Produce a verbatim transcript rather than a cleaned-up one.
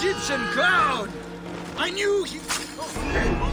Egyptian clown! I knew he...